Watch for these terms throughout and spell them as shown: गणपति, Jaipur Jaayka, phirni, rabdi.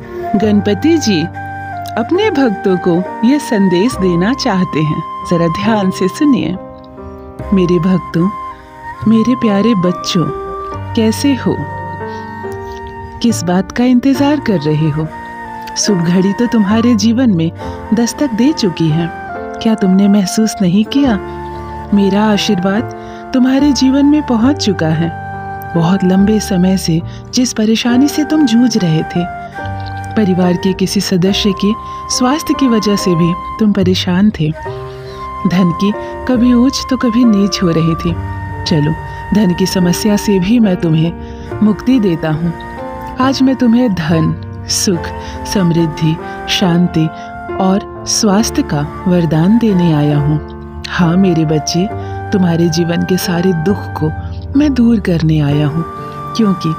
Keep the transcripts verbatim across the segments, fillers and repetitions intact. गणपति जी अपने भक्तों को यह संदेश देना चाहते हैं, जरा ध्यान से सुनिए। मेरे भक्तों, मेरे प्यारे बच्चों, कैसे हो? किस बात का इंतजार कर रहे हो? शुभ घड़ी तो तुम्हारे जीवन में दस्तक दे चुकी है। क्या तुमने महसूस नहीं किया? मेरा आशीर्वाद तुम्हारे जीवन में पहुंच चुका है। बहुत लंबे समय से जिस परेशानी से तुम जूझ रहे थे, परिवार के किसी सदस्य के स्वास्थ्य की वजह से भी तुम परेशान थे। धन की कभी ऊंच तो कभी नीच हो रही थी। चलो, धन की समस्या से भी मैं तुम्हें मुक्ति देता हूँ। आज मैं तुम्हें धन, सुख, समृद्धि, शांति और स्वास्थ्य का वरदान देने आया हूँ। हाँ मेरे बच्चे, तुम्हारे जीवन के सारे दुख को मैं दूर करने आया हूँ, क्योंकि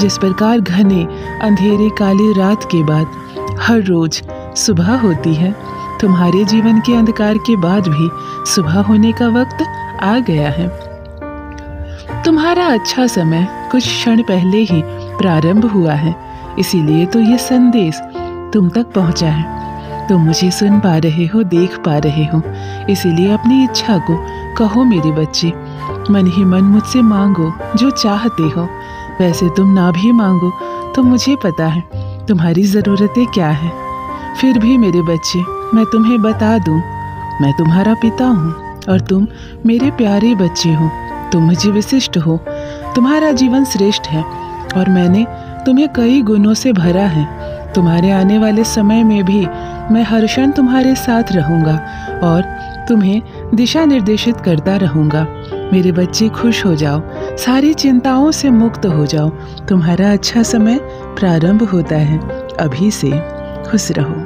जिस प्रकार घने अंधेरे काली रात के बाद हर रोज सुबह होती है, तुम्हारे जीवन के अंधकार के बाद भी सुबह होने का वक्त आ गया है। तुम्हारा अच्छा समय कुछ क्षण पहले ही प्रारंभ हुआ है, इसीलिए तो ये संदेश तुम तक पहुंचा है। तुम मुझे सुन पा रहे हो, देख पा रहे हो, इसीलिए अपनी इच्छा को कहो मेरे बच्चे। मन ही मन मुझसे मांगो जो चाहते हो। वैसे तुम ना भी मांगो तो मुझे पता है तुम्हारी ज़रूरतें क्या हैं। फिर भी मेरे बच्चे, मैं तुम्हें बता दूं, मैं तुम्हारा पिता हूं और तुम मेरे प्यारे बच्चे हो। तुम मुझे विशिष्ट हो, तुम्हारा जीवन श्रेष्ठ है और मैंने तुम्हें कई गुणों से भरा है। तुम्हारे आने वाले समय में भी मैं हर क्षण तुम्हारे साथ रहूँगा और तुम्हें दिशा निर्देशित करता रहूँगा। मेरे बच्चे, खुश हो जाओ, सारी चिंताओं से मुक्त हो जाओ। तुम्हारा अच्छा समय प्रारंभ होता है अभी से। खुश रहो।